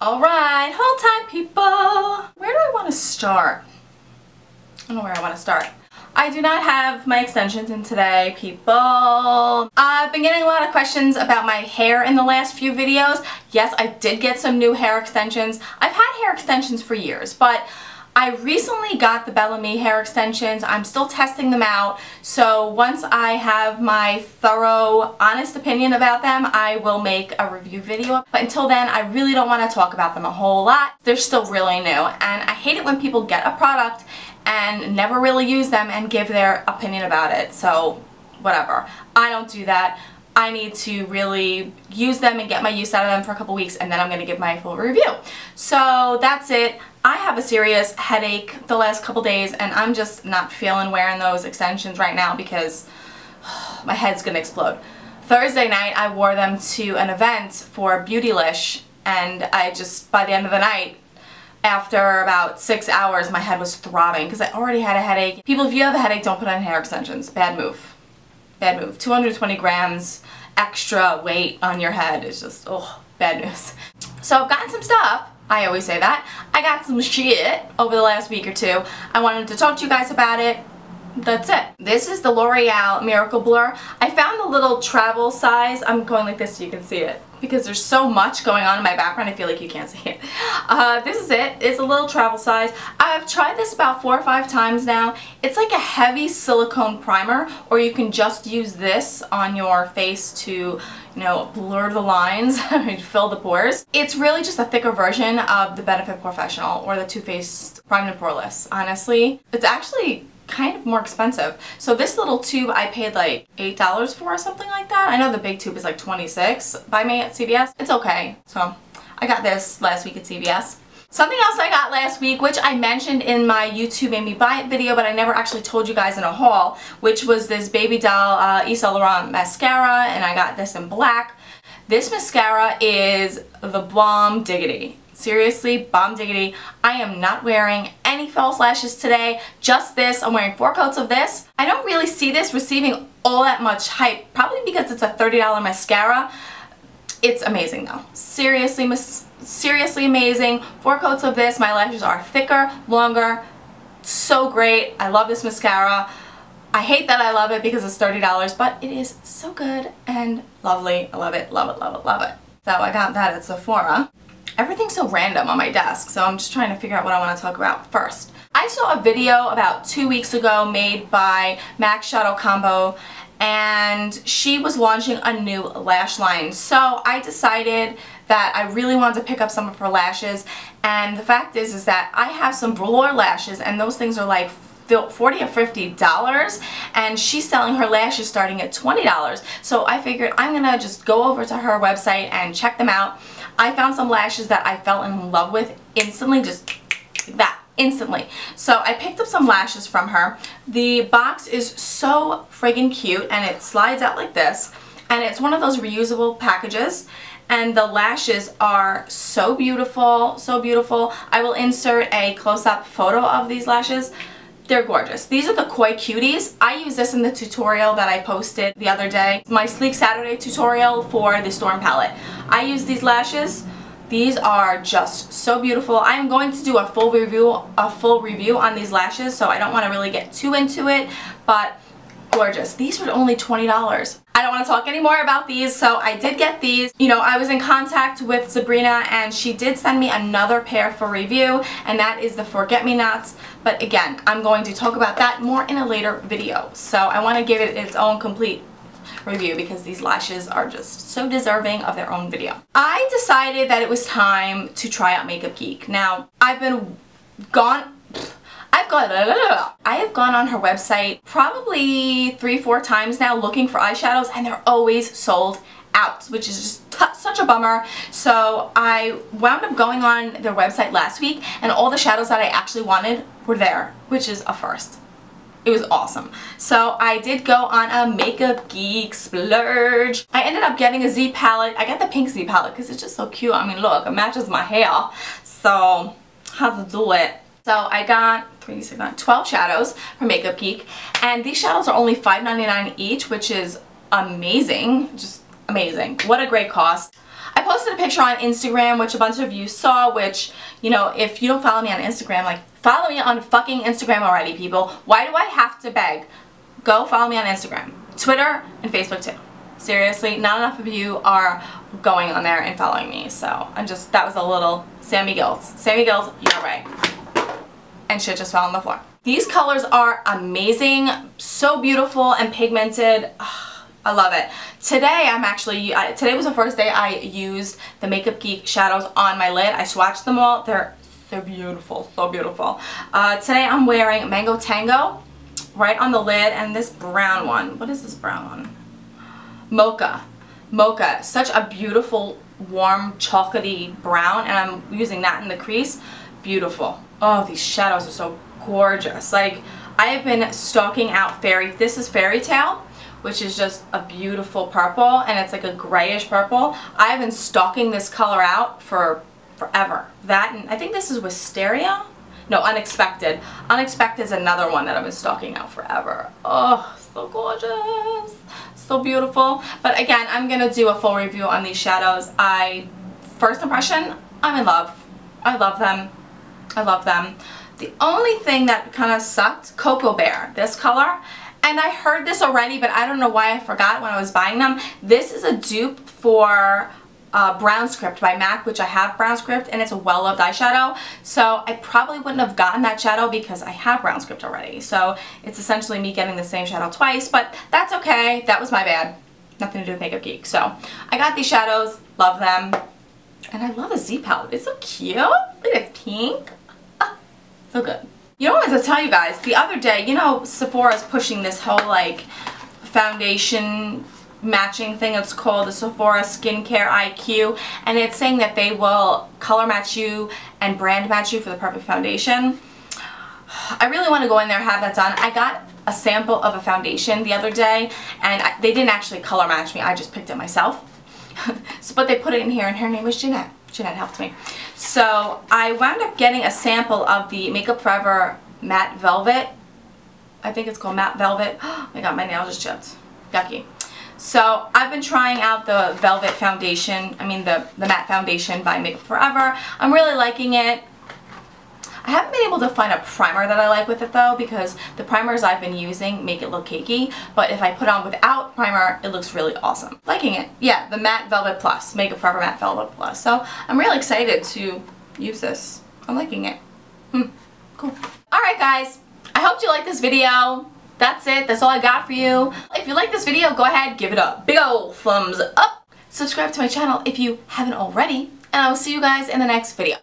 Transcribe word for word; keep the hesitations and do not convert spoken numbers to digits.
Alright, hold time people! Where do I want to start? I don't know where I want to start. I do not have my extensions in today, people. I've been getting a lot of questions about my hair in the last few videos. Yes, I did get some new hair extensions. I've had hair extensions for years, but I recently got the Bellamy hair extensions. I'm still testing them out, so once I have my thorough, honest opinion about them, I will make a review video. But until then, I really don't want to talk about them a whole lot. They're still really new, and I hate it when people get a product and never really use them and give their opinion about it, so whatever. I don't do that. I need to really use them and get my use out of them for a couple weeks, and then I'm going to give my full review. So that's it. I have a serious headache the last couple days, and I'm just not feeling wearing those extensions right now because my head's going to explode. Thursday night, I wore them to an event for Beautylish, and I just, by the end of the night, after about six hours, my head was throbbing because I already had a headache. People, if you have a headache, don't put on hair extensions. Bad move. Bad move. two hundred twenty grams extra weight on your head is just, oh, bad news. So I've gotten some stuff. I always say that. I got some shit over the last week or two. I wanted to talk to you guys about it. That's it. This is the L'Oreal Miracle Blur. I found the little travel size. I'm going like this so you can see it because there's so much going on in my background I feel like you can't see it. Uh, this is it. It's a little travel size. I've tried this about four or five times now. It's like a heavy silicone primer, or you can just use this on your face to, you know, blur the lines and fill the pores. It's really just a thicker version of the Benefit Porefessional or the Too Faced Prime and Poreless. Honestly, it's actually kind of more expensive. So this little tube I paid like eight dollars for or something like that. I know the big tube is like twenty-six dollars by me at C V S. It's okay. So I got this last week at C V S. Something else I got last week, which I mentioned in my YouTube Made Me Buy It video, but I never actually told you guys in a haul, which was this Baby Doll uh, Yves Saint Laurent mascara, and I got this in black. This mascara is the bomb diggity. Seriously, bomb diggity. I am not wearing any false lashes today, just this. I'm wearing four coats of this. I don't really see this receiving all that much hype, probably because it's a thirty dollar mascara. It's amazing though. Seriously, mas seriously amazing. Four coats of this. My lashes are thicker, longer, so great. I love this mascara. I hate that I love it because it's thirty dollars, but it is so good and lovely. I love it, love it, love it, love it. So I got that at Sephora. Everything's so random on my desk, so I'm just trying to figure out what I want to talk about first. I saw a video about two weeks ago made by Mac Shadow Combo, and she was launching a new lash line. So I decided that I really wanted to pick up some of her lashes, and the fact is is that I have some Brûlure lashes, and those things are like forty or fifty dollars, and she's selling her lashes starting at twenty dollars. So I figured I'm gonna just go over to her website and check them out. I found some lashes that I fell in love with instantly, just like that, instantly. So I picked up some lashes from her. The box is so friggin' cute, and it slides out like this, and it's one of those reusable packages, and the lashes are so beautiful, so beautiful. I will insert a close-up photo of these lashes. They're gorgeous. These are the Koi Cuties. I use this in the tutorial that I posted the other day, my Sleek Saturday tutorial for the Storm palette. I use these lashes. These are just so beautiful. I'm going to do a full review, a full review on these lashes, so I don't want to really get too into it, but gorgeous. These were only twenty dollars. I don't want to talk anymore about these, so I did get these. You know, I was in contact with Sabrina, and she did send me another pair for review, and that is the Forget-Me-Nots. But again, I'm going to talk about that more in a later video. So I want to give it its own complete review because these lashes are just so deserving of their own video. I decided that it was time to try out Makeup Geek. Now, I've been gone... I've gone, I have gone on her website probably three, four times now looking for eyeshadows, and they're always sold out, which is just t such a bummer. So I wound up going on their website last week, and all the shadows that I actually wanted were there, which is a first. It was awesome. So I did go on a Makeup Geek splurge. I ended up getting a Z palette. I got the pink Z palette because it's just so cute. I mean, look, it matches my hair. So how to do it. So I got twelve shadows from Makeup Geek, and these shadows are only five ninety-nine each, which is amazing, just amazing. What a great cost. I posted a picture on Instagram, which a bunch of you saw, which, you know, if you don't follow me on Instagram, like, follow me on fucking Instagram already, people. Why do I have to beg? Go follow me on Instagram, Twitter, and Facebook too. Seriously, not enough of you are going on there and following me, so I'm just, that was a little Sammy Guilt. Sammy Guilt, you're right. And shit just fell on the floor. These colors are amazing, so beautiful and pigmented. Oh, I love it. Today I'm actually, I, today was the first day I used the Makeup Geek shadows on my lid. I swatched them all. They're, they're beautiful, so beautiful. Uh, today I'm wearing Mango Tango right on the lid and this brown one. What is this brown one? Mocha. Mocha. Such a beautiful, warm, chocolatey brown, and I'm using that in the crease. Beautiful. Oh, these shadows are so gorgeous. Like, I have been stalking out Fairy. This is Fairy Tale, which is just a beautiful purple, and it's like a grayish purple. I have been stalking this color out for forever. That, and I think this is Wisteria? No, Unexpected. Unexpected is another one that I've been stalking out forever. Oh, so gorgeous. So beautiful. But again, I'm gonna do a full review on these shadows. I first impression, I'm in love. I love them. I love them. The only thing that kind of sucked, Cocoa Bear, this color, and I heard this already, but I don't know why I forgot when I was buying them. This is a dupe for uh, Brown Script by MAC, which I have Brown Script, and it's a well-loved eyeshadow, so I probably wouldn't have gotten that shadow because I have Brown Script already, so it's essentially me getting the same shadow twice, but that's okay. That was my bad. Nothing to do with Makeup Geek. So I got these shadows, love them, and I love a Z palette. It's so cute. Look at it, pink. Ah, so good. You know what I was gonna tell you guys? The other day, you know, Sephora's pushing this whole, like, foundation matching thing. It's called the Sephora Skincare I Q, and it's saying that they will color match you and brand match you for the perfect foundation. I really want to go in there and have that done. I got a sample of a foundation the other day, and I, they didn't actually color match me. I just picked it myself. So, but they put it in here, and her name was Jeanette. Jeanette helped me. So I wound up getting a sample of the Makeup Forever Matte Velvet. I think it's called Matte Velvet. Oh my god, my nail just chipped. Yucky. So I've been trying out the Velvet Foundation, I mean the, the Matte Foundation by Makeup Forever. I'm really liking it. I haven't been able to find a primer that I like with it though, because the primers I've been using make it look cakey, but if I put on without primer, it looks really awesome. Liking it. Yeah, the Matte Velvet Plus, Makeup Forever Matte Velvet Plus. So I'm really excited to use this. I'm liking it. Hmm, cool. Alright guys, I hope you liked this video. That's it. That's all I got for you. If you like this video, go ahead, give it a big ol' thumbs up. Subscribe to my channel if you haven't already, and I will see you guys in the next video.